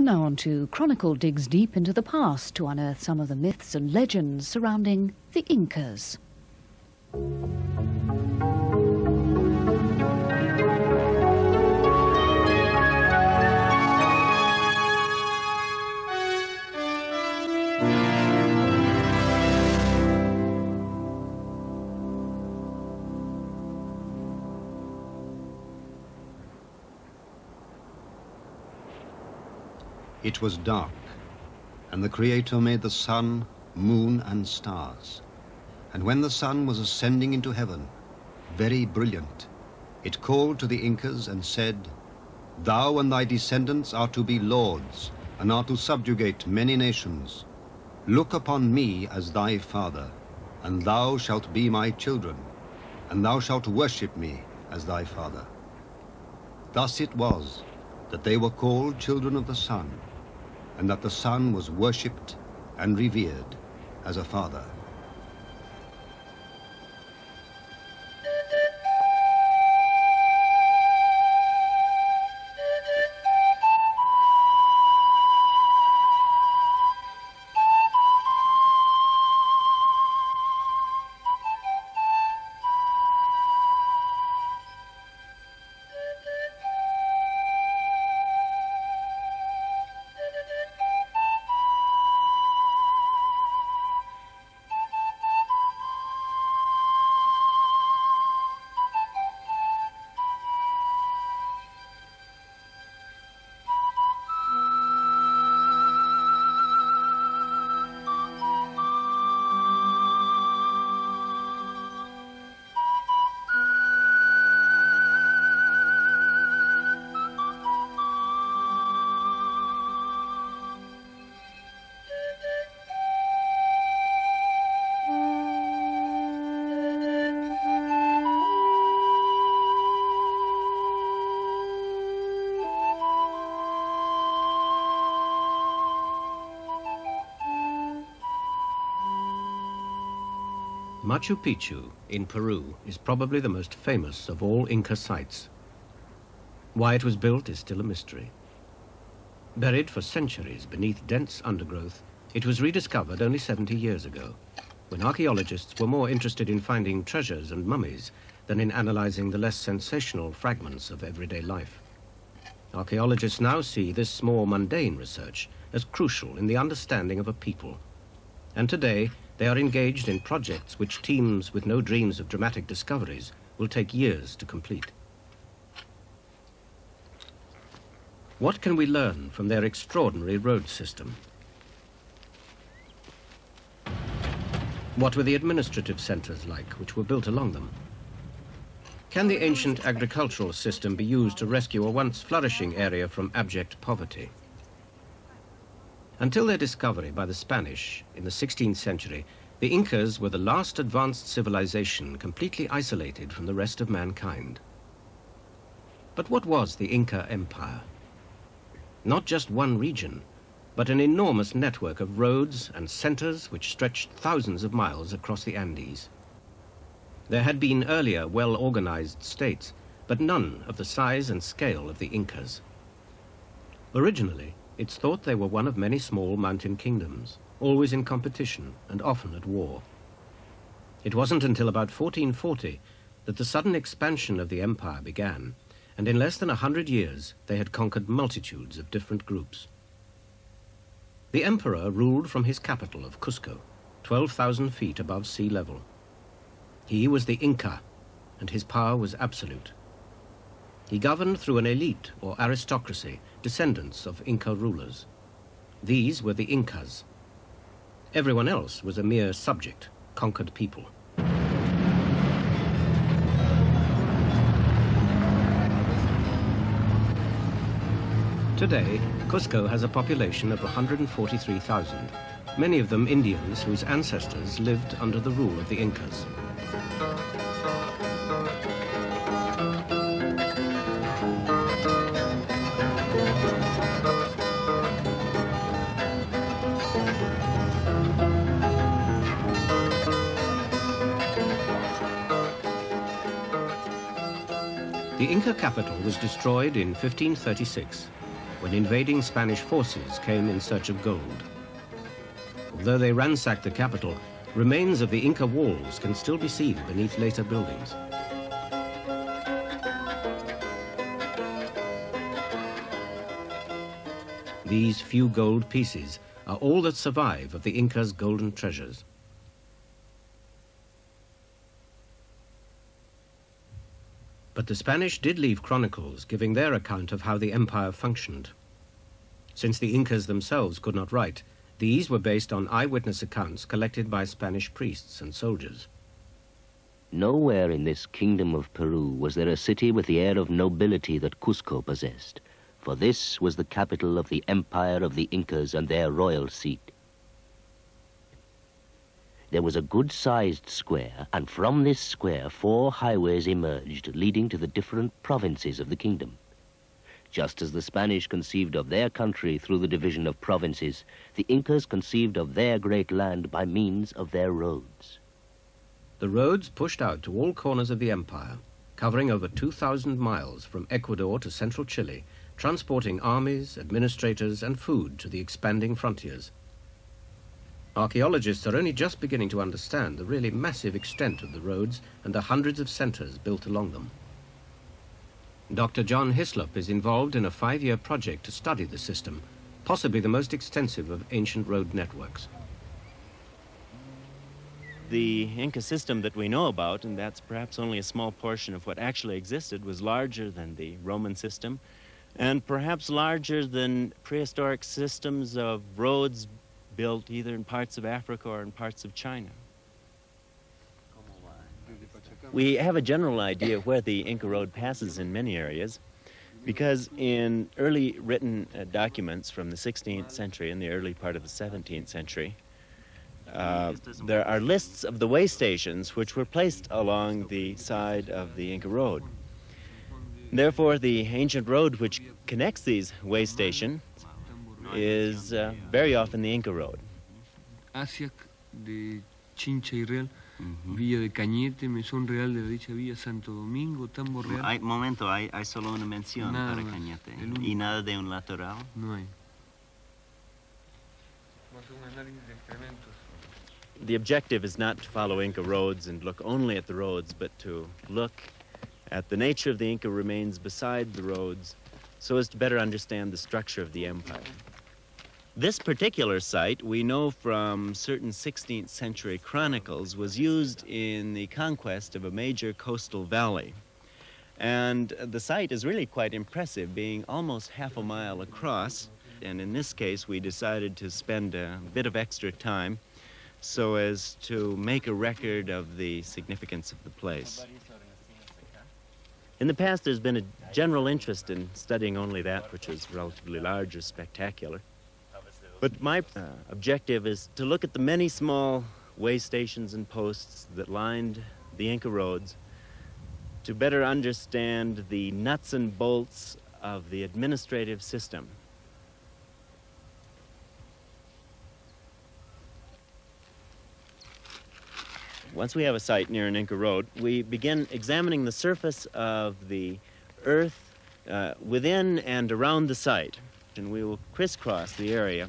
And now on to Chronicle digs deep into the past to unearth some of the myths and legends surrounding the Incas. It was dark, and the Creator made the sun, moon, and stars. And when the sun was ascending into heaven, very brilliant, it called to the Incas and said, "Thou and thy descendants are to be lords, and are to subjugate many nations. Look upon me as thy father, and thou shalt be my children, and thou shalt worship me as thy father." Thus it was that they were called children of the sun, and that the sun was worshipped and revered as a father. Machu Picchu in Peru is probably the most famous of all Inca sites. Why it was built is still a mystery. Buried for centuries beneath dense undergrowth, it was rediscovered only 70 years ago, when archaeologists were more interested in finding treasures and mummies than in analyzing the less sensational fragments of everyday life. Archaeologists now see this more mundane research as crucial in the understanding of a people. And today, they are engaged in projects which teams with no dreams of dramatic discoveries will take years to complete. What can we learn from their extraordinary road system? What were the administrative centers like which were built along them? Can the ancient agricultural system be used to rescue a once flourishing area from abject poverty? Until their discovery by the Spanish in the 16th century, the Incas were the last advanced civilization completely isolated from the rest of mankind. But what was the Inca Empire? Not just one region, but an enormous network of roads and centers which stretched thousands of miles across the Andes. There had been earlier well-organized states, but none of the size and scale of the Incas. Originally, it's thought they were one of many small mountain kingdoms, always in competition and often at war. It wasn't until about 1440 that the sudden expansion of the empire began, and in less than 100 years they had conquered multitudes of different groups. The emperor ruled from his capital of Cusco, 12,000 feet above sea level. He was the Inca, and his power was absolute. He governed through an elite or aristocracy, descendants of Inca rulers. These were the Incas. Everyone else was a mere subject, conquered people. Today, Cusco has a population of 143,000, many of them Indians whose ancestors lived under the rule of the Incas. The Inca capital was destroyed in 1536, when invading Spanish forces came in search of gold. Although they ransacked the capital, remains of the Inca walls can still be seen beneath later buildings. These few gold pieces are all that survive of the Inca's golden treasures. But the Spanish did leave chronicles giving their account of how the empire functioned. Since the Incas themselves could not write, these were based on eyewitness accounts collected by Spanish priests and soldiers. Nowhere in this kingdom of Peru was there a city with the air of nobility that Cusco possessed, for this was the capital of the empire of the Incas and their royal seat. There was a good-sized square, and from this square 4 highways emerged, leading to the different provinces of the kingdom. Just as the Spanish conceived of their country through the division of provinces, the Incas conceived of their great land by means of their roads. The roads pushed out to all corners of the empire, covering over 2,000 miles from Ecuador to central Chile, transporting armies, administrators, and food to the expanding frontiers. Archaeologists are only just beginning to understand the really massive extent of the roads and the hundreds of centers built along them. Dr. John Hislop is involved in a 5-year project to study the system, possibly the most extensive of ancient road networks. The Inca system that we know about, and that's perhaps only a small portion of what actually existed, was larger than the Roman system, and perhaps larger than prehistoric systems of roads built either in parts of Africa or in parts of China. We have a general idea of where the Inca road passes in many areas, because in early written documents from the 16th century and the early part of the 17th century, there are lists of the way stations which were placed along the side of the Inca road. Therefore, the ancient road which connects these way stations is very often the Inca road. Hacia de Chinchero, Villa de Cañete, Mesón Real de dicha Villa, Santo Domingo, Tambo Real. Hay momento, hay solo una mención para Cañete y nada de un lateral. No hay. The objective is not to follow Inca roads and look only at the roads, but to look at the nature of the Inca remains beside the roads, so as to better understand the structure of the empire. This particular site, we know from certain 16th century chronicles, was used in the conquest of a major coastal valley. And the site is really quite impressive, being almost half a mile across. And in this case, we decided to spend a bit of extra time so as to make a record of the significance of the place. In the past, there's been a general interest in studying only that which is relatively large or spectacular. But my objective is to look at the many small way stations and posts that lined the Inca roads to better understand the nuts and bolts of the administrative system. Once we have a site near an Inca road, we begin examining the surface of the earth within and around the site. And we will crisscross the area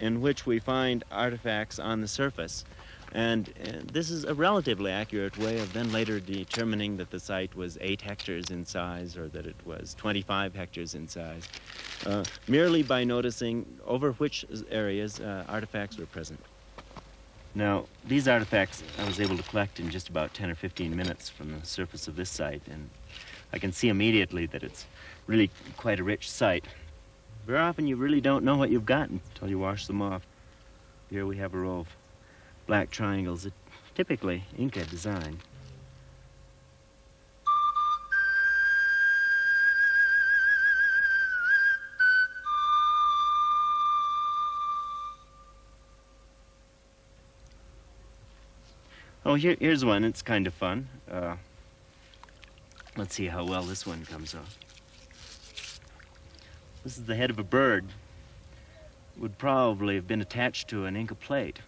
in which we find artifacts on the surface. And this is a relatively accurate way of then later determining that the site was 8 hectares in size or that it was 25 hectares in size, merely by noticing over which areas artifacts were present. Now, these artifacts I was able to collect in just about 10 or 15 minutes from the surface of this site, and I can see immediately that it's really quite a rich site. Very often you really don't know what you've gotten until you wash them off. Here we have a row of black triangles, typically Inca design. Oh, here's one. It's kind of fun. Let's see how well this one comes off. This is the head of a bird. Would probably have been attached to an Inca plate.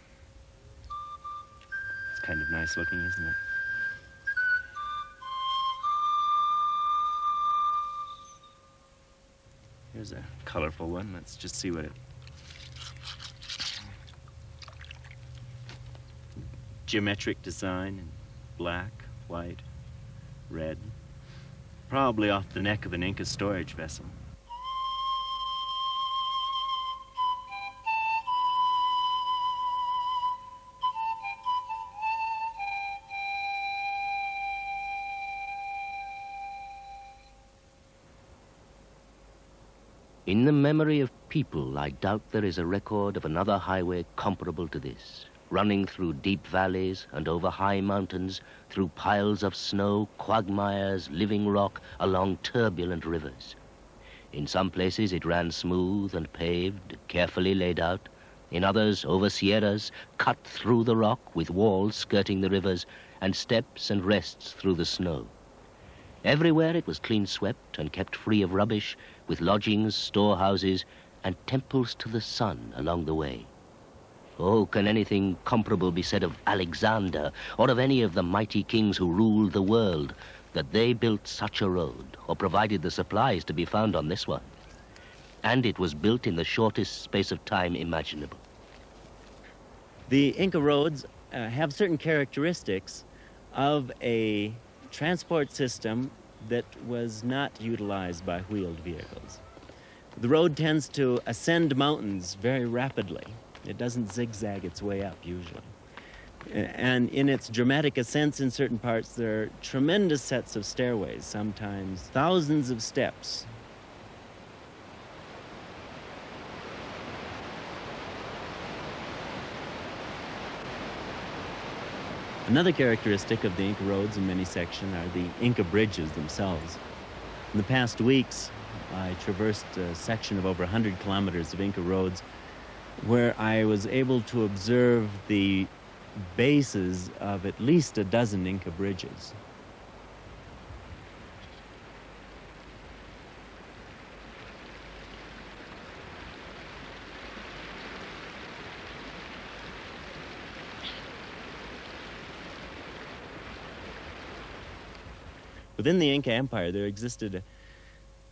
It's kind of nice looking, isn't it? Here's a colorful one. Let's just see what it... Geometric design in black, white, red. Probably off the neck of an Inca storage vessel. In the memory of people, I doubt there is a record of another highway comparable to this, running through deep valleys and over high mountains, through piles of snow, quagmires, living rock, along turbulent rivers. In some places it ran smooth and paved, carefully laid out. In others, over sierras, cut through the rock with walls skirting the rivers and steps and rests through the snow. Everywhere it was clean swept and kept free of rubbish, with lodgings, storehouses, and temples to the sun along the way. Oh, can anything comparable be said of Alexander or of any of the mighty kings who ruled the world, that they built such a road or provided the supplies to be found on this one? And it was built in the shortest space of time imaginable. The Inca roads have certain characteristics of a transport system that was not utilized by wheeled vehicles. The road tends to ascend mountains very rapidly. It doesn't zigzag its way up usually. And in its dramatic ascents in certain parts, there are tremendous sets of stairways, sometimes thousands of steps. Another characteristic of the Inca roads in many sections are the Inca bridges themselves. In the past weeks, I traversed a section of over 100 kilometers of Inca roads where I was able to observe the bases of at least a dozen Inca bridges. Within the Inca Empire, there existed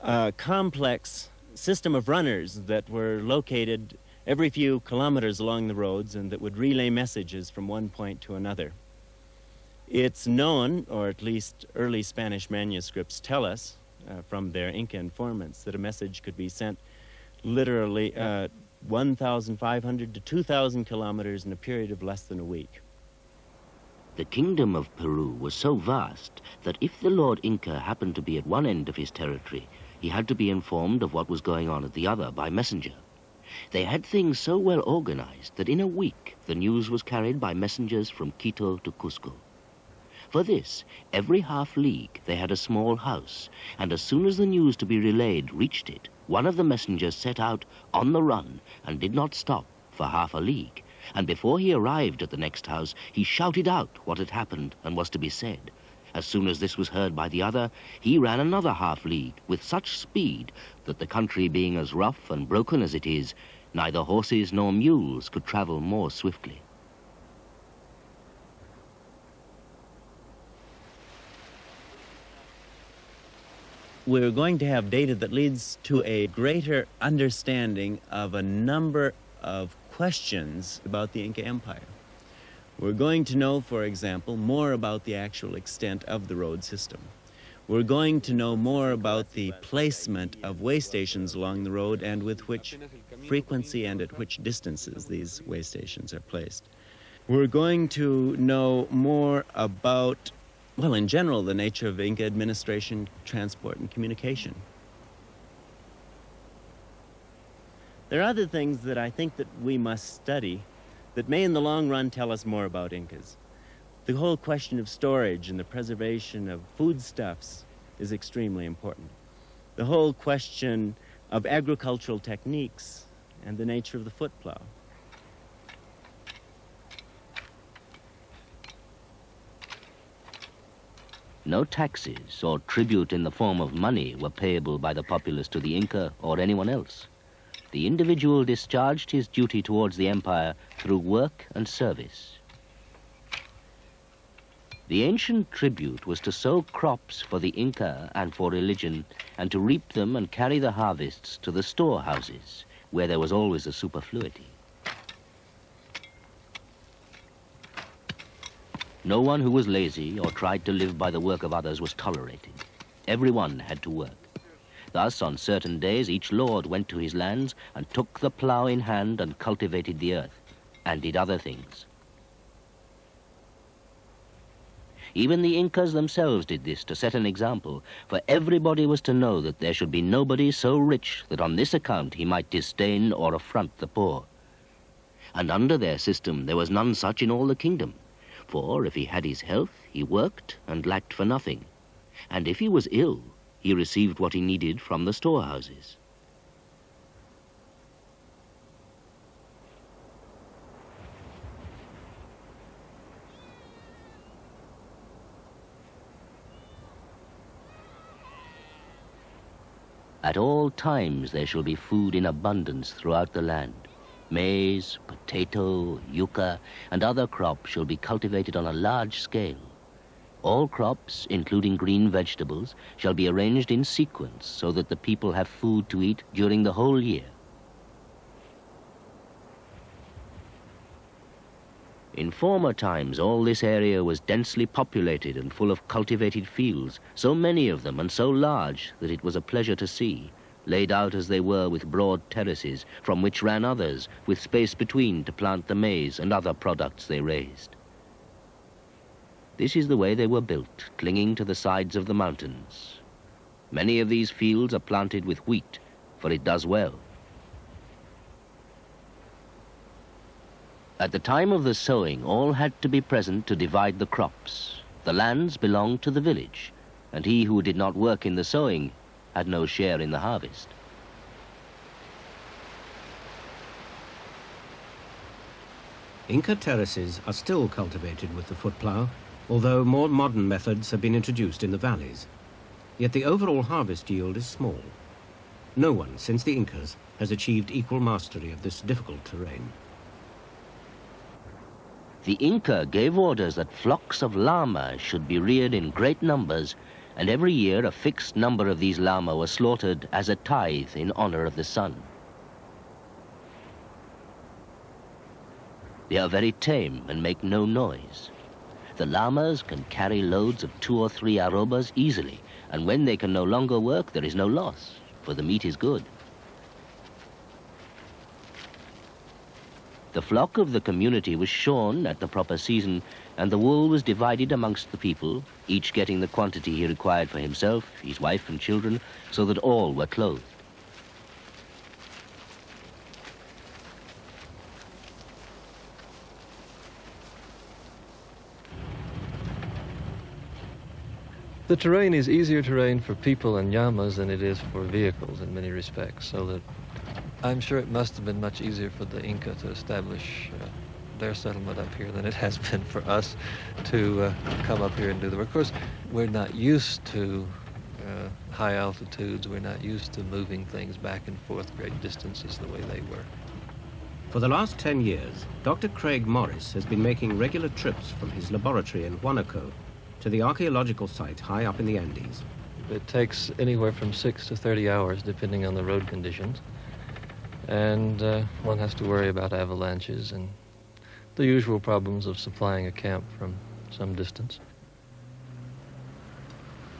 a complex system of runners that were located every few kilometers along the roads and that would relay messages from one point to another. It's known, or at least early Spanish manuscripts tell us from their Inca informants, that a message could be sent literally 1,500 to 2,000 kilometers in a period of less than a week. The kingdom of Peru was so vast that if the Lord Inca happened to be at one end of his territory, he had to be informed of what was going on at the other by messenger. They had things so well organized that in a week the news was carried by messengers from Quito to Cusco. For this, every half league they had a small house, and as soon as the news to be relayed reached it, one of the messengers set out on the run and did not stop for half a league. And before he arrived at the next house, he shouted out what had happened and was to be said. As soon as this was heard by the other, he ran another half league with such speed that the country being as rough and broken as it is, neither horses nor mules could travel more swiftly. We're going to have data that leads to a greater understanding of a number of questions about the Inca Empire. We're going to know, for example, more about the actual extent of the road system. We're going to know more about the placement of way stations along the road and with which frequency and at which distances these way stations are placed. We're going to know more about, well, in general, the nature of Inca administration, transport, and communication. There are other things that I think that we must study that may in the long run tell us more about Incas. The whole question of storage and the preservation of foodstuffs is extremely important. The whole question of agricultural techniques and the nature of the foot plow. No taxes or tribute in the form of money were payable by the populace to the Inca or anyone else. The individual discharged his duty towards the empire through work and service. The ancient tribute was to sow crops for the Inca and for religion, and to reap them and carry the harvests to the storehouses, where there was always a superfluity. No one who was lazy or tried to live by the work of others was tolerated. Everyone had to work. Thus, on certain days, each lord went to his lands and took the plough in hand and cultivated the earth, and did other things. Even the Incas themselves did this to set an example, for everybody was to know that there should be nobody so rich that on this account he might disdain or affront the poor. And under their system there was none such in all the kingdom, for if he had his health, he worked and lacked for nothing, and if he was ill, he received what he needed from the storehouses. At all times there shall be food in abundance throughout the land. Maize, potato, yucca, and other crops shall be cultivated on a large scale. All crops, including green vegetables, shall be arranged in sequence so that the people have food to eat during the whole year. In former times, all this area was densely populated and full of cultivated fields, so many of them and so large that it was a pleasure to see, laid out as they were with broad terraces, from which ran others, with space between to plant the maize and other products they raised. This is the way they were built, clinging to the sides of the mountains. Many of these fields are planted with wheat, for it does well. At the time of the sowing, all had to be present to divide the crops. The lands belonged to the village, and he who did not work in the sowing had no share in the harvest. Inca terraces are still cultivated with the foot plough, although more modern methods have been introduced in the valleys. Yet the overall harvest yield is small. No one since the Incas has achieved equal mastery of this difficult terrain. The Inca gave orders that flocks of llamas should be reared in great numbers, and every year a fixed number of these llamas were slaughtered as a tithe in honor of the sun. They are very tame and make no noise. The llamas can carry loads of 2 or 3 arrobas easily, and when they can no longer work, there is no loss, for the meat is good. The flock of the community was shorn at the proper season, and the wool was divided amongst the people, each getting the quantity he required for himself, his wife and children, so that all were clothed. The terrain is easier terrain for people and llamas than it is for vehicles in many respects, so that I'm sure it must have been much easier for the Inca to establish their settlement up here than it has been for us to come up here and do the work. Of course, we're not used to high altitudes. We're not used to moving things back and forth great distances the way they were. For the last 10 years, Dr. Craig Morris has been making regular trips from his laboratory in Huánuco to the archaeological site high up in the Andes. It takes anywhere from 6 to 30 hours, depending on the road conditions. And one has to worry about avalanches and the usual problems of supplying a camp from some distance.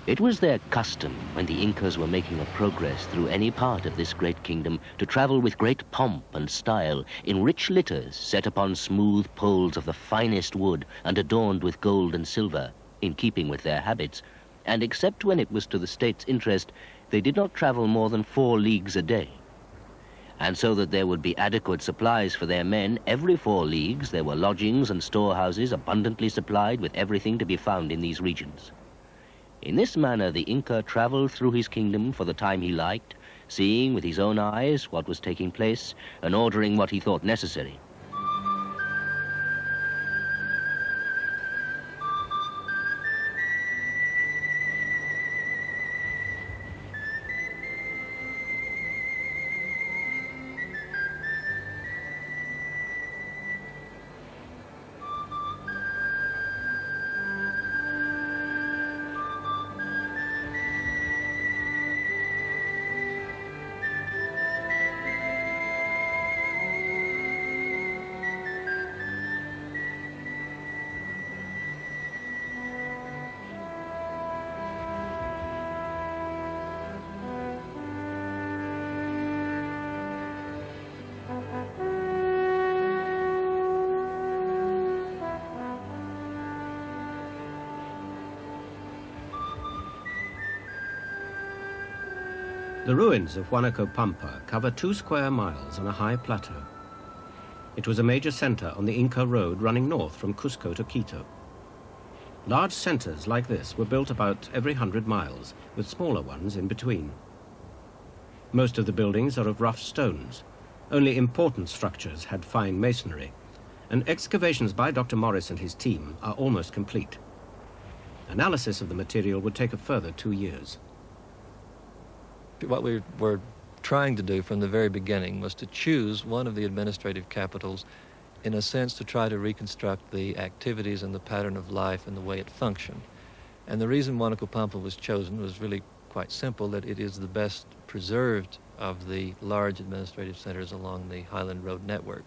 It was their custom, when the Incas were making a progress through any part of this great kingdom, to travel with great pomp and style in rich litters set upon smooth poles of the finest wood and adorned with gold and silver, in keeping with their habits, and except when it was to the state's interest, they did not travel more than 4 leagues a day. And so that there would be adequate supplies for their men, every 4 leagues there were lodgings and storehouses abundantly supplied with everything to be found in these regions. In this manner the Inca traveled through his kingdom for the time he liked, seeing with his own eyes what was taking place and ordering what he thought necessary. The ruins of Huánuco Pampa cover 2 square miles on a high plateau. It was a major center on the Inca road running north from Cusco to Quito. Large centers like this were built about every 100 miles, with smaller ones in between. Most of the buildings are of rough stones. Only important structures had fine masonry, and excavations by Dr. Morris and his team are almost complete. Analysis of the material would take a further 2 years. What we were trying to do from the very beginning was to choose one of the administrative capitals, in a sense, to try to reconstruct the activities and the pattern of life and the way it functioned. And the reason Huánuco Pampa was chosen was really quite simple, that it is the best preserved of the large administrative centers along the Highland Road network.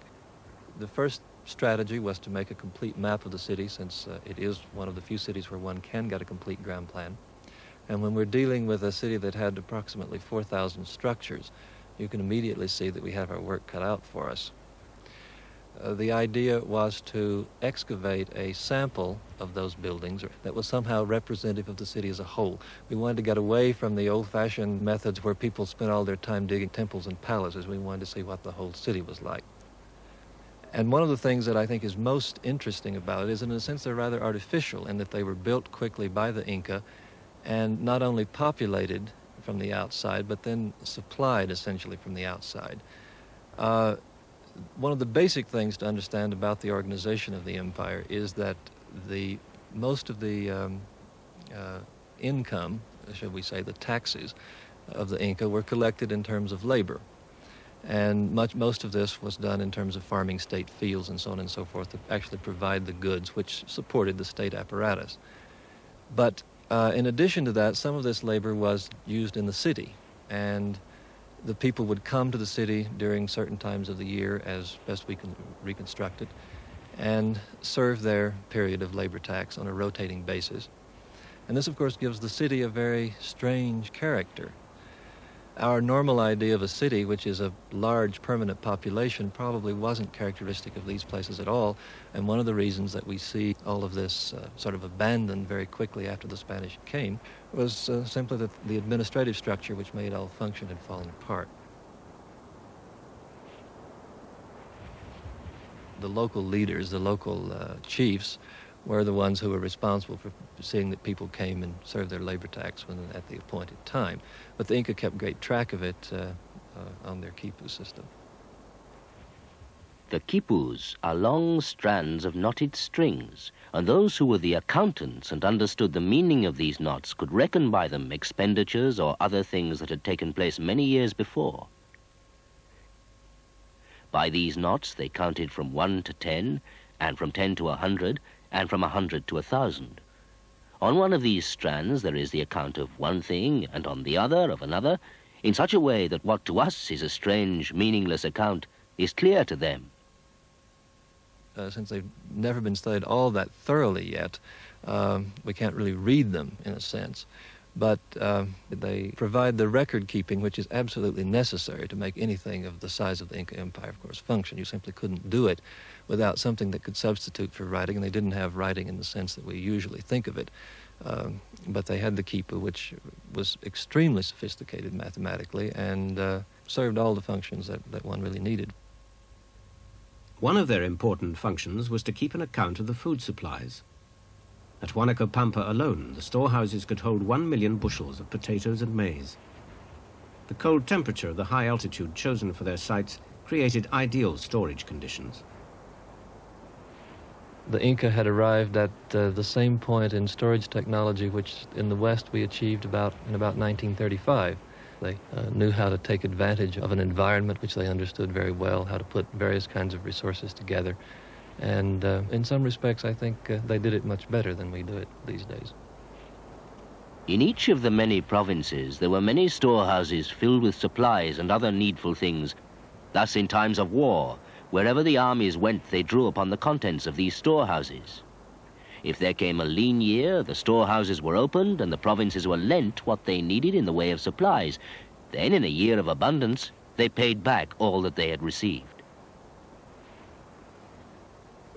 The first strategy was to make a complete map of the city, since it is one of the few cities where one can get a complete ground plan. And when we're dealing with a city that had approximately 4,000 structures, you can immediately see that we have our work cut out for us. The idea was to excavate a sample of those buildings that was somehow representative of the city as a whole. We wanted to get away from the old-fashioned methods where people spent all their time digging temples and palaces. We wanted to see what the whole city was like. And one of the things that I think is most interesting about it is, in a sense, they're rather artificial in that they were built quickly by the Inca and not only populated from the outside, but then supplied, essentially, from the outside. One of the basic things to understand about the organization of the empire is that most of the income, should we say, the taxes of the Inca were collected in terms of labor. And most of this was done in terms of farming state fields and so on and so forth to actually provide the goods which supported the state apparatus. But in addition to that, some of this labor was used in the city, and the people would come to the city during certain times of the year, as best we can reconstruct it, and serve their period of labor tax on a rotating basis. And this, of course, gives the city a very strange character. Our normal idea of a city, which is a large permanent population, probably wasn't characteristic of these places at all, and one of the reasons that we see all of this sort of abandoned very quickly after the Spanish came was simply that the administrative structure which made all function had fallen apart. The local leaders, the local chiefs, were the ones who were responsible for seeing that people came and served their labor tax at the appointed time. But the Inca kept great track of it on their quipus system. The quipus are long strands of knotted strings, and those who were the accountants and understood the meaning of these knots could reckon by them expenditures or other things that had taken place many years before. By these knots they counted from 1 to 10, and from 10 to 100, and from 100 to 1,000. On one of these strands there is the account of one thing, and on the other of another, in such a way that what to us is a strange, meaningless account is clear to them. Since they've never been studied all that thoroughly yet, we can't really read them, in a sense. But they provide the record-keeping, which is absolutely necessary to make anything of the size of the Inca Empire, of course, function. You simply couldn't do it without something that could substitute for writing, and they didn't have writing in the sense that we usually think of it. But they had the quipu, which was extremely sophisticated mathematically and served all the functions that one really needed. One of their important functions was to keep an account of the food supplies. At Huánuco Pampa alone, the storehouses could hold 1 million bushels of potatoes and maize. The cold temperature of the high altitude chosen for their sites created ideal storage conditions. The Inca had arrived at the same point in storage technology which in the West we achieved in about 1935. They knew how to take advantage of an environment which they understood very well, how to put various kinds of resources together. And in some respects, I think they did it much better than we do it these days. In each of the many provinces, there were many storehouses filled with supplies and other needful things. Thus, in times of war, wherever the armies went, they drew upon the contents of these storehouses. If there came a lean year, the storehouses were opened and the provinces were lent what they needed in the way of supplies. Then, in a year of abundance, they paid back all that they had received.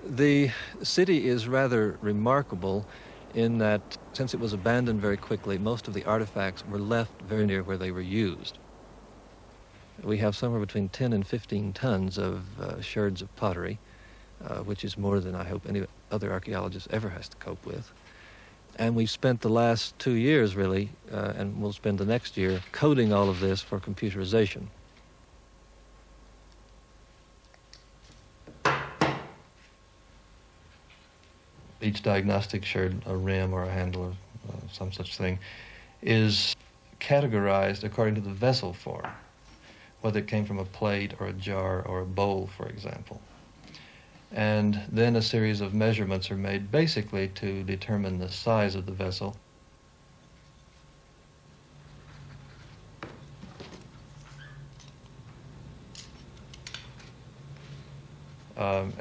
The city is rather remarkable in that, since it was abandoned very quickly, most of the artifacts were left very near where they were used. we have somewhere between 10 and 15 tons of sherds of pottery, which is more than I hope any other archaeologist ever has to cope with. And we've spent the last 2 years, really, and we'll spend the next year, coding all of this for computerization. Each diagnostic sherd, a rim or a handle or some such thing, is categorized according to the vessel form, whether it came from a plate or a jar or a bowl, for example. And then a series of measurements are made basically to determine the size of the vessel.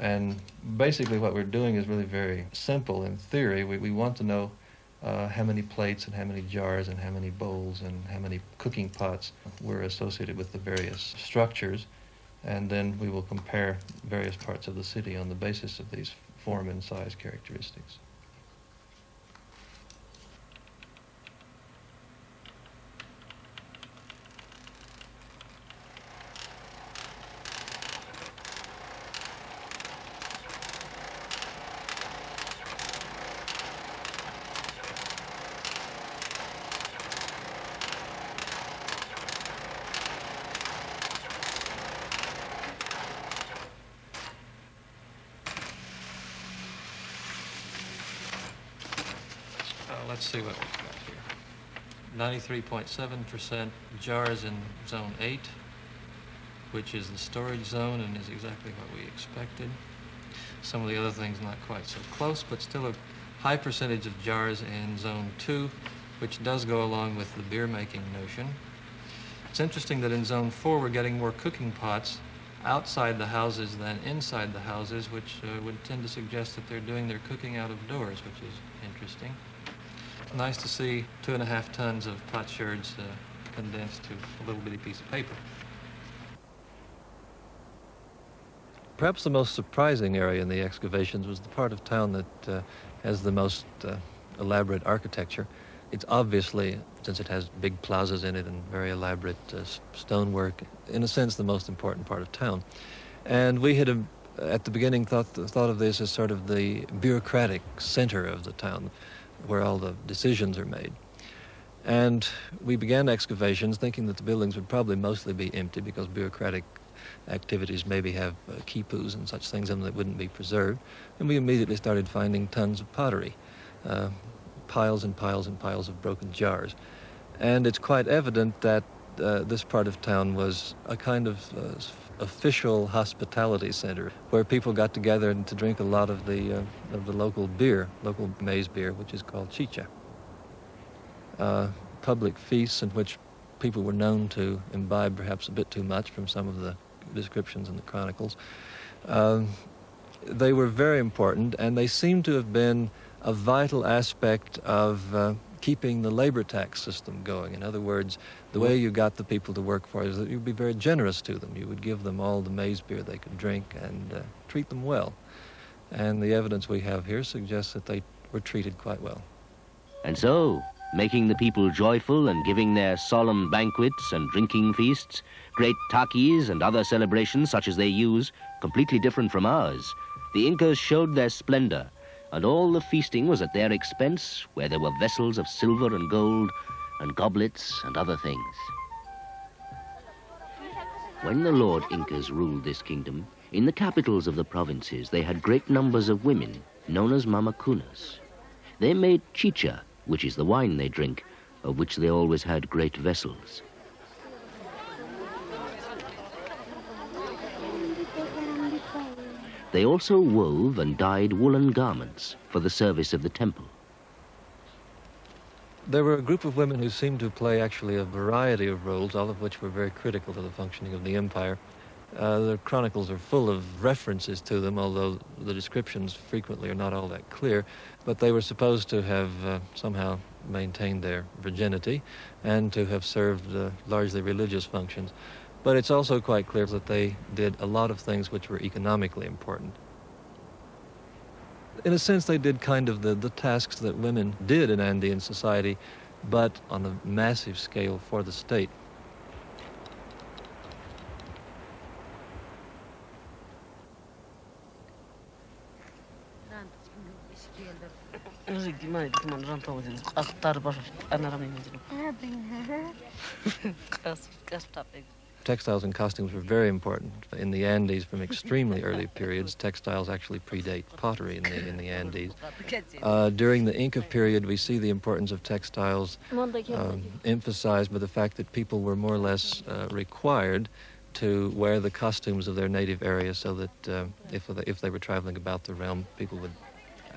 And basically what we're doing is really very simple in theory. We want to know how many plates and how many jars and how many bowls and how many cooking pots were associated with the various structures. And then we will compare various parts of the city on the basis of these form and size characteristics. Let's see what we've got here. 93.7% jars in zone 8, which is the storage zone and is exactly what we expected. Some of the other things not quite so close, but still a high percentage of jars in zone 2, which does go along with the beer making notion. It's interesting that in zone 4 we're getting more cooking pots outside the houses than inside the houses, which would tend to suggest that they're doing their cooking out of doors, which is interesting. Nice to see 2.5 tons of pot sherds condensed to a little bitty piece of paper. Perhaps the most surprising area in the excavations was the part of town that has the most elaborate architecture. It's obviously, since it has big plazas in it and very elaborate stonework, in a sense the most important part of town. And we had at the beginning thought of this as sort of the bureaucratic center of the town, where all the decisions are made. And we began excavations thinking that the buildings would probably mostly be empty because bureaucratic activities maybe have quipus and such things in them that wouldn't be preserved. And we immediately started finding tons of pottery, piles and piles and piles of broken jars. And it's quite evident that this part of town was a kind of official hospitality center where people got together and to drink a lot of the local beer, local maize beer, which is called chicha. Public feasts in which people were known to imbibe perhaps a bit too much from some of the descriptions in the chronicles. They were very important, and they seem to have been a vital aspect of keeping the labor tax system going. In other words, the way you got the people to work for it is that you'd be very generous to them. You would give them all the maize beer they could drink and treat them well. And the evidence we have here suggests that they were treated quite well. And so, making the people joyful and giving their solemn banquets and drinking feasts, great takis and other celebrations such as they use, completely different from ours, the Incas showed their splendor. And all the feasting was at their expense, where there were vessels of silver and gold and goblets and other things. When the Lord Incas ruled this kingdom, in the capitals of the provinces they had great numbers of women, known as mamacunas. They made chicha, which is the wine they drink, of which they always had great vessels. They also wove and dyed woolen garments for the service of the temple. There were a group of women who seemed to play actually a variety of roles, all of which were very critical to the functioning of the empire. The chronicles are full of references to them, although the descriptions frequently are not all that clear, but they were supposed to have somehow maintained their virginity and to have served largely religious functions. But it's also quite clear that they did a lot of things which were economically important. In a sense, they did kind of the tasks that women did in Andean society, but on a massive scale for the state. Textiles and costumes were very important. In the Andes, from extremely early periods, textiles actually predate pottery in the Andes. During the Inca period, we see the importance of textiles emphasized by the fact that people were more or less required to wear the costumes of their native area so that if they were traveling about the realm, people would,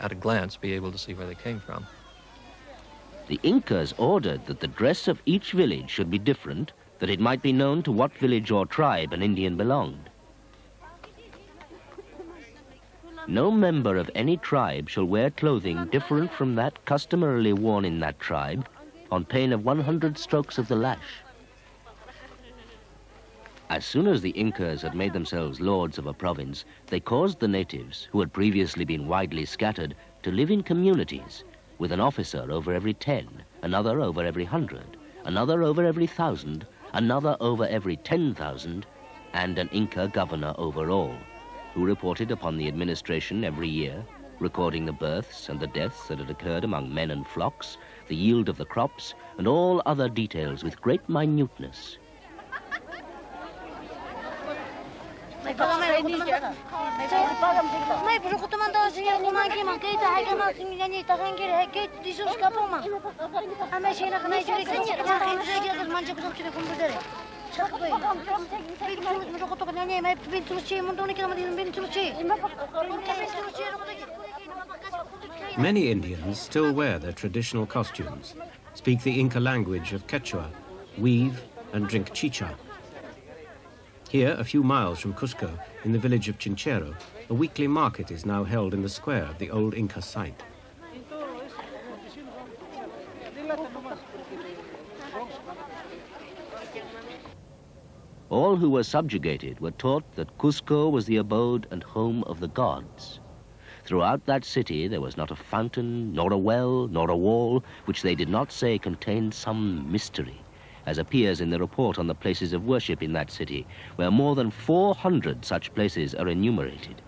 at a glance, be able to see where they came from. The Incas ordered that the dress of each village should be different, that it might be known to what village or tribe an Indian belonged. No member of any tribe shall wear clothing different from that customarily worn in that tribe on pain of 100 strokes of the lash. As soon as the Incas had made themselves lords of a province, they caused the natives, who had previously been widely scattered, to live in communities, with an officer over every 10, another over every 100, another over every 1,000, another over every 10,000, and an Inca governor over all, who reported upon the administration every year, recording the births and the deaths that had occurred among men and flocks, the yield of the crops, and all other details with great minuteness. Many Indians still wear their traditional costumes, speak the Inca language of Quechua, weave and drink chicha. Here, a few miles from Cusco, in the village of Chinchero, a weekly market is now held in the square of the old Inca site. All who were subjugated were taught that Cusco was the abode and home of the gods. Throughout that city there was not a fountain, nor a well, nor a wall, which they did not say contained some mystery, as appears in the report on the places of worship in that city, where more than 400 such places are enumerated.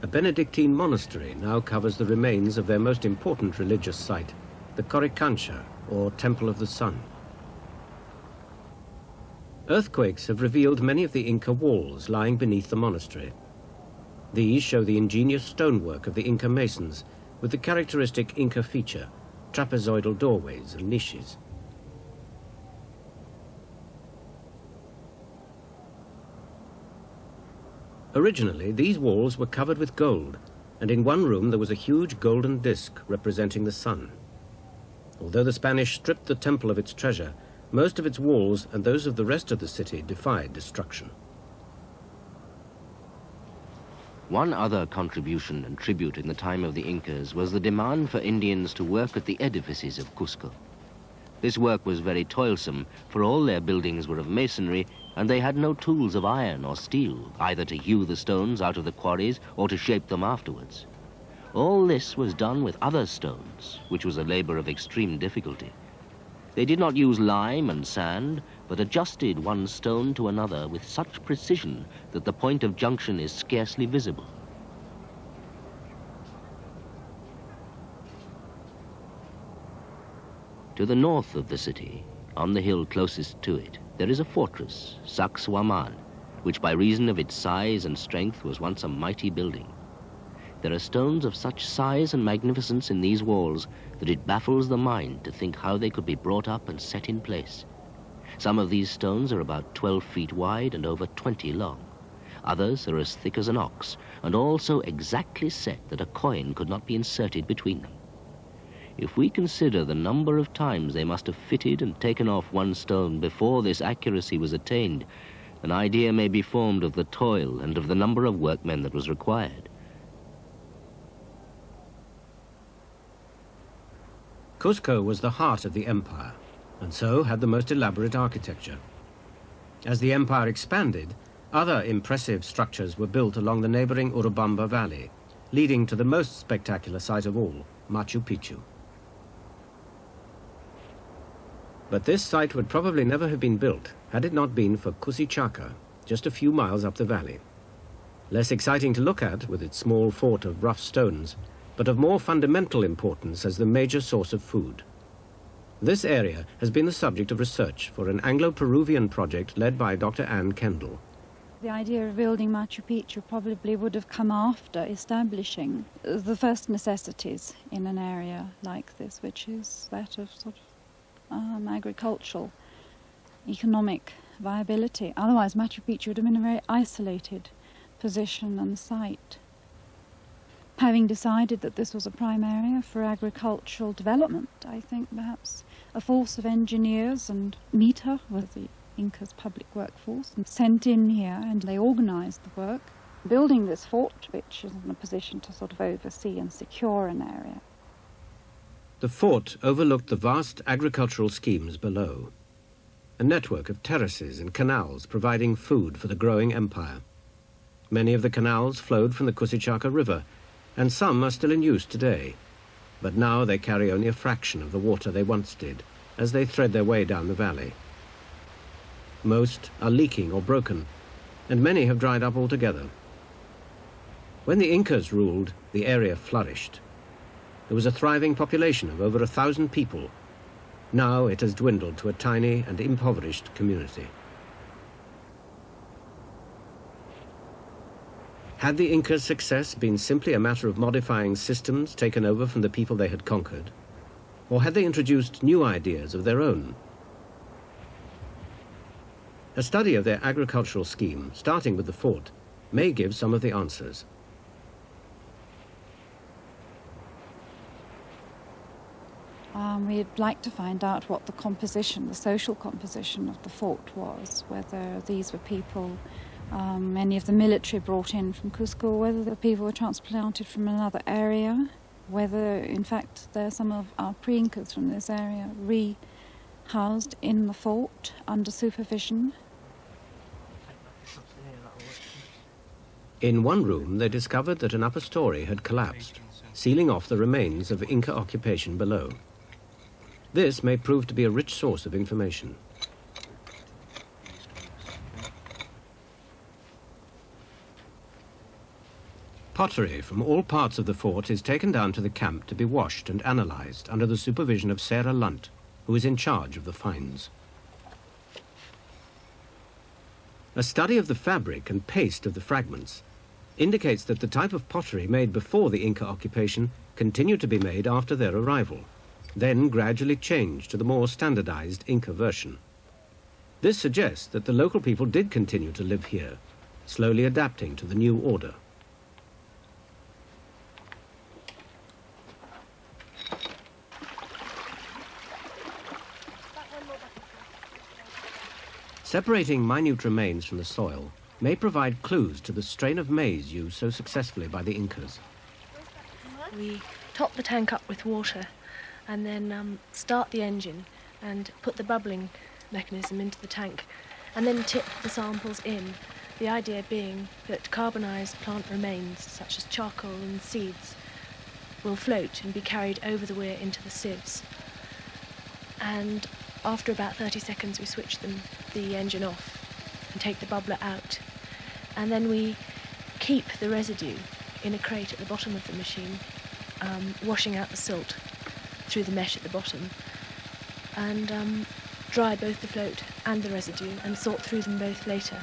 A Benedictine monastery now covers the remains of their most important religious site, the Coricancha, or Temple of the Sun. Earthquakes have revealed many of the Inca walls lying beneath the monastery. These show the ingenious stonework of the Inca masons, with the characteristic Inca feature, trapezoidal doorways and niches. Originally, these walls were covered with gold, and in one room there was a huge golden disc representing the sun. Although the Spanish stripped the temple of its treasure, most of its walls and those of the rest of the city defied destruction. One other contribution and tribute in the time of the Incas was the demand for Indians to work at the edifices of Cusco. This work was very toilsome, for all their buildings were of masonry, and they had no tools of iron or steel, either to hew the stones out of the quarries or to shape them afterwards. All this was done with other stones, which was a labor of extreme difficulty. They did not use lime and sand, but adjusted one stone to another with such precision that the point of junction is scarcely visible. To the north of the city, on the hill closest to it, there is a fortress, Sacsayhuamán, which by reason of its size and strength was once a mighty building. There are stones of such size and magnificence in these walls that it baffles the mind to think how they could be brought up and set in place. Some of these stones are about 12 feet wide and over 20 long. Others are as thick as an ox, and all so exactly set that a coin could not be inserted between them. If we consider the number of times they must have fitted and taken off one stone before this accuracy was attained, an idea may be formed of the toil and of the number of workmen that was required. Cusco was the heart of the empire, and so had the most elaborate architecture. As the empire expanded, other impressive structures were built along the neighboring Urubamba Valley, leading to the most spectacular site of all, Machu Picchu. But this site would probably never have been built had it not been for Cusichaca, just a few miles up the valley. less exciting to look at with its small fort of rough stones, but of more fundamental importance as the major source of food. This area has been the subject of research for an Anglo-Peruvian project led by Dr. Anne Kendall. The idea of building Machu Picchu probably would have come after establishing the first necessities in an area like this, which is that of sort of agricultural, economic viability. Otherwise, Machu Picchu would have been a very isolated position and site. Having decided that this was a prime area for agricultural development, I think perhaps a force of engineers and meter was the Inca's public workforce and sent in here, and they organized the work, building this fort, which is in a position to sort of oversee and secure an area. The fort overlooked the vast agricultural schemes below, a network of terraces and canals providing food for the growing empire. Many of the canals flowed from the Cusichaca River, and some are still in use today, but now they carry only a fraction of the water they once did as they thread their way down the valley. Most are leaking or broken, and many have dried up altogether. When the Incas ruled, the area flourished. There was a thriving population of over 1,000 people. Now it has dwindled to a tiny and impoverished community. Had the Incas' success been simply a matter of modifying systems taken over from the people they had conquered? Or had they introduced new ideas of their own? A study of their agricultural scheme, starting with the fort, may give some of the answers. We'd like to find out what the composition, the social composition of the fort was, whether these were people any of the military brought in from Cusco, whether the people were transplanted from another area, whether in fact there are some of our pre-Incas from this area re-housed in the fort under supervision. In one room they discovered that an upper story had collapsed, sealing off the remains of Inca occupation below. This may prove to be a rich source of information. Pottery from all parts of the fort is taken down to the camp to be washed and analysed under the supervision of Sarah Lunt, who is in charge of the finds. A study of the fabric and paste of the fragments indicates that the type of pottery made before the Inca occupation continued to be made after their arrival, then gradually changed to the more standardised Inca version. This suggests that the local people did continue to live here, slowly adapting to the new order. Separating minute remains from the soil may provide clues to the strain of maize used so successfully by the Incas. We top the tank up with water and then start the engine and put the bubbling mechanism into the tank and then tip the samples in, the idea being that carbonised plant remains such as charcoal and seeds will float and be carried over the weir into the sieves. And after about 30 seconds we switch the engine off and take the bubbler out, and then we keep the residue in a crate at the bottom of the machine, washing out the silt through the mesh at the bottom, and dry both the float and the residue and sort through them both later,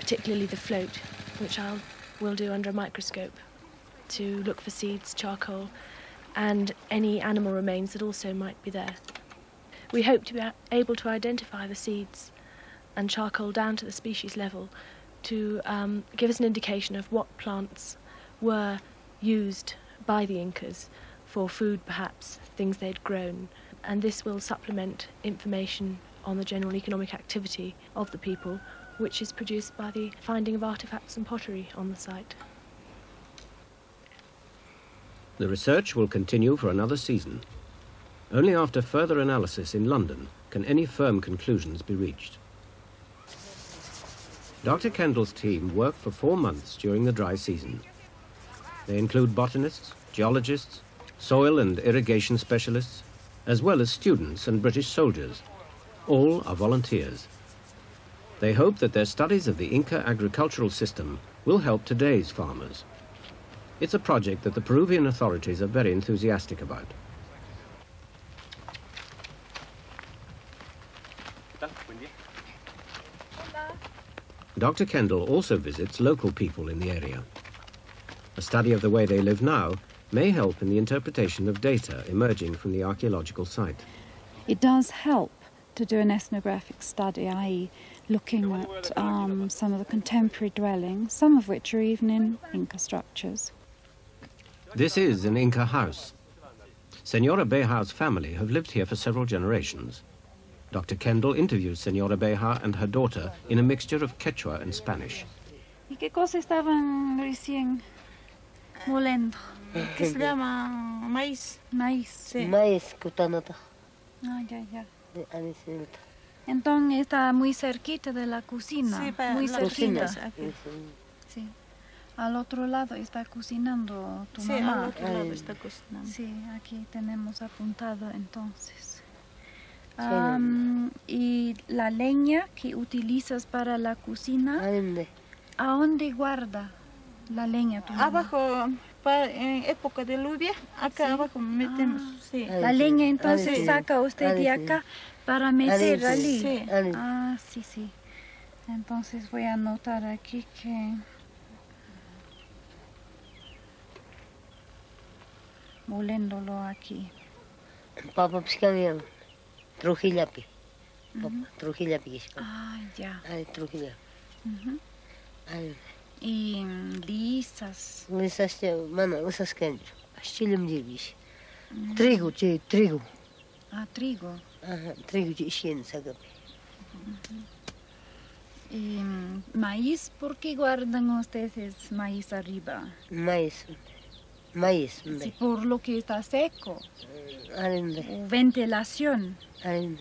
particularly the float, which I will do under a microscope to look for seeds, charcoal, and any animal remains that also might be there. We hope to be able to identify the seeds and charcoal down to the species level to give us an indication of what plants were used by the Incas for food, perhaps, things they'd grown. And this will supplement information on the general economic activity of the people, which is produced by the finding of artefacts and pottery on the site. The research will continue for another season. Only after further analysis in London can any firm conclusions be reached. Dr. Kendall's team worked for 4 months during the dry season. They include botanists, geologists, soil and irrigation specialists, as well as students and British soldiers. All are volunteers. They hope that their studies of the Inca agricultural system will help today's farmers. It's a project that the Peruvian authorities are very enthusiastic about. Dr. Kendall also visits local people in the area. A study of the way they live now may help in the interpretation of data emerging from the archaeological site. It does help to do an ethnographic study, i.e. looking at some of the contemporary dwellings, some of which are even in Inca structures. This is an Inca house. Senora Beja's family have lived here for several generations. Dr. Kendall interviews Senora Beja and her daughter in a mixture of Quechua and Spanish. ¿Y qué cosa estaban recién molendo? ¿Qué se llama? Maíz. Maíz. Maíz, cutanata. Ah, ya, ya. Entonces está muy cerquita de la cocina, sí, muy cerquita. Sí. Al otro lado está cocinando tu mamá. Sí, al otro lado está cocinando. Sí, aquí tenemos apuntado entonces. Y la leña que utilizas para la cocina, ¿a dónde guarda la leña tu mamá? Abajo. En época de lluvia, acá abajo metemos. Sí. La leña entonces saca usted de acá para meter allí. Sí. Ah, sí, sí. Entonces voy a anotar aquí que... moléndolo aquí. Papá pescaba trujillapi. Trujillapi. Ah, ya. Trujillapi. И лисас. Лисас, мана, лисас кенджо. Щелем дивиш. Триго, че триго. А триго. Ага, триго че щен сагап. И маис, porque guardan ustedes maíz arriba? Maíz, maíz. Si por lo que está seco. Arende. Ventilación. Arende.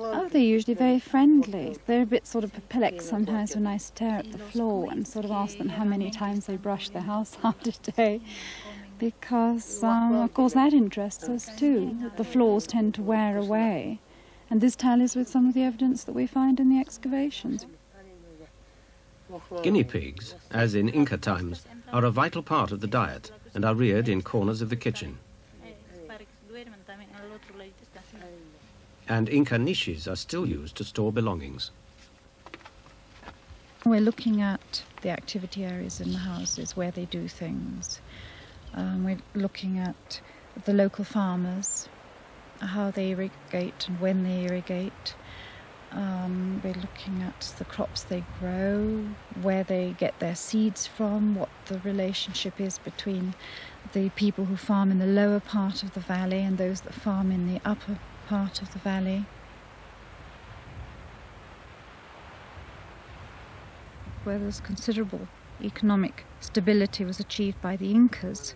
Oh, they're usually very friendly. They're a bit sort of perplexed sometimes when I stare at the floor and sort of ask them how many times they brush their house after day, because, of course, that interests us too, that the floors tend to wear away. And this tallies with some of the evidence that we find in the excavations. Guinea pigs, as in Inca times, are a vital part of the diet and are reared in corners of the kitchen. And Inca niches are still used to store belongings. We're looking at the activity areas in the houses, where they do things. We're looking at the local farmers, how they irrigate and when they irrigate. We're looking at the crops they grow, where they get their seeds from, what the relationship is between the people who farm in the lower part of the valley and those that farm in the upper part of the valley. Where there's considerable economic stability was achieved by the Incas,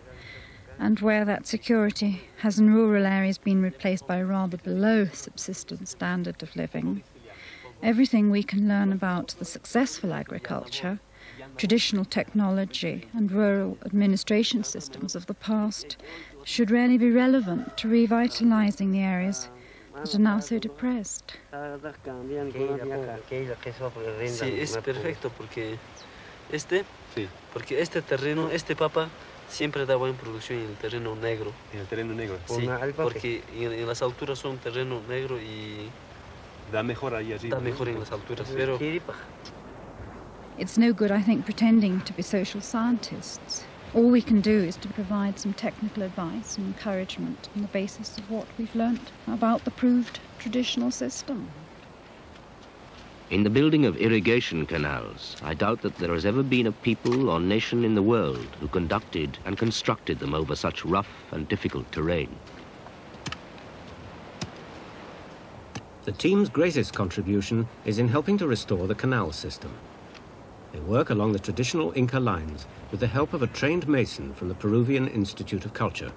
and where that security has in rural areas been replaced by rather below subsistence standard of living. Everything we can learn about the successful agriculture, traditional technology and rural administration systems of the past should really be relevant to revitalizing the areas that are now so depressed. Sí, es perfecto porque este terreno, este papa siempre da buena producción en el terreno negro. En el terreno negro. Sí, porque en las alturas son terreno negro y da mejor ahí arriba. Da mejor en las alturas, pero it's no good, I think, pretending to be social scientists. All we can do is to provide some technical advice and encouragement on the basis of what we've learnt about the proved traditional system. In the building of irrigation canals, I doubt that there has ever been a people or nation in the world who conducted and constructed them over such rough and difficult terrain. The team's greatest contribution is in helping to restore the canal system. They work along the traditional Inca lines with the help of a trained mason from the Peruvian Institute of Culture.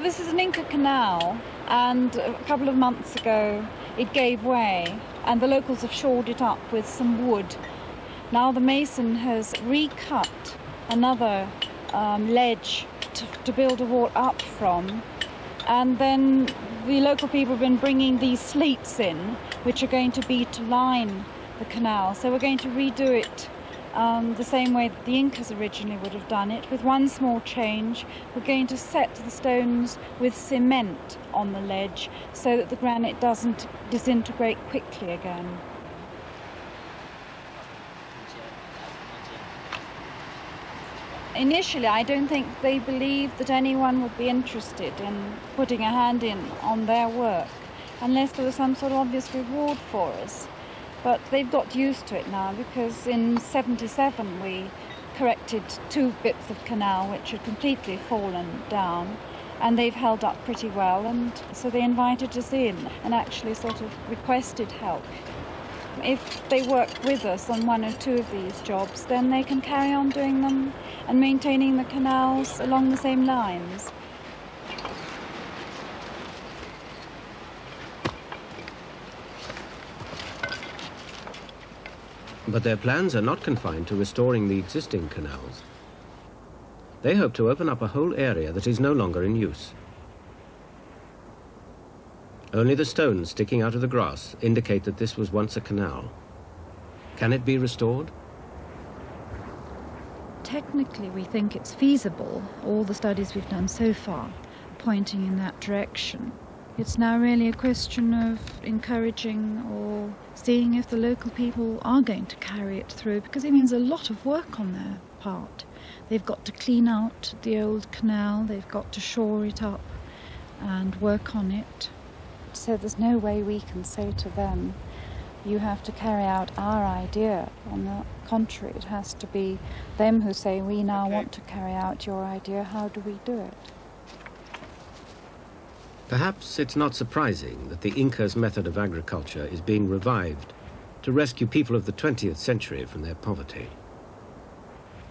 Well, this is an Inca canal, and a couple of months ago it gave way, and the locals have shored it up with some wood. Now the mason has recut another ledge to build a wall up from, and then the local people have been bringing these slates in, which are going to be to line the canal. So we're going to redo it the same way that the Incas originally would have done it, with one small change. We're going to set the stones with cement on the ledge so that the granite doesn't disintegrate quickly again. Initially, I don't think they believed that anyone would be interested in putting a hand in on their work unless there was some sort of obvious reward for us. But they've got used to it now, because in '77 we corrected two bits of canal which had completely fallen down, and they've held up pretty well, and so they invited us in and actually sort of requested help. If they work with us on one or two of these jobs, then they can carry on doing them and maintaining the canals along the same lines. But their plans are not confined to restoring the existing canals. They hope to open up a whole area that is no longer in use. Only the stones sticking out of the grass indicate that this was once a canal. Can it be restored? Technically, we think it's feasible. All the studies we've done so far are pointing in that direction. It's now really a question of encouraging or seeing if the local people are going to carry it through, because it means a lot of work on their part. They've got to clean out the old canal, they've got to shore it up and work on it. So there's no way we can say to them, you have to carry out our idea. On the contrary, it has to be them who say, we now want to carry out your idea, how do we do it? Perhaps it's not surprising that the Incas' method of agriculture is being revived to rescue people of the 20th century from their poverty.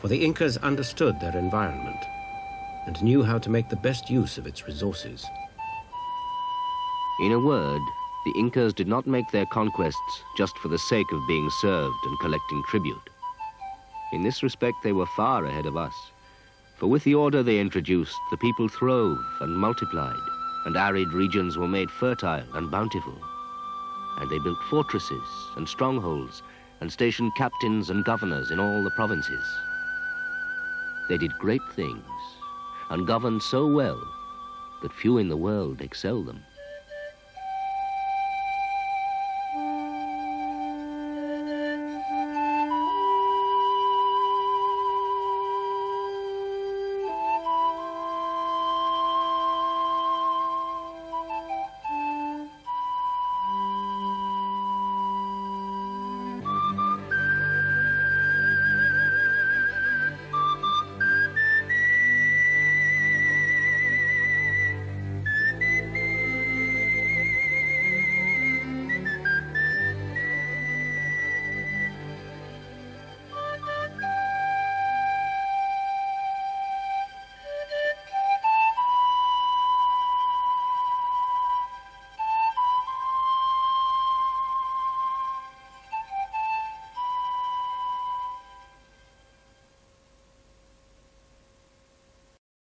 For the Incas understood their environment and knew how to make the best use of its resources. In a word, the Incas did not make their conquests just for the sake of being served and collecting tribute. In this respect, they were far ahead of us, for with the order they introduced, the people throve and multiplied, and arid regions were made fertile and bountiful. And they built fortresses and strongholds and stationed captains and governors in all the provinces. They did great things and governed so well that few in the world excel them.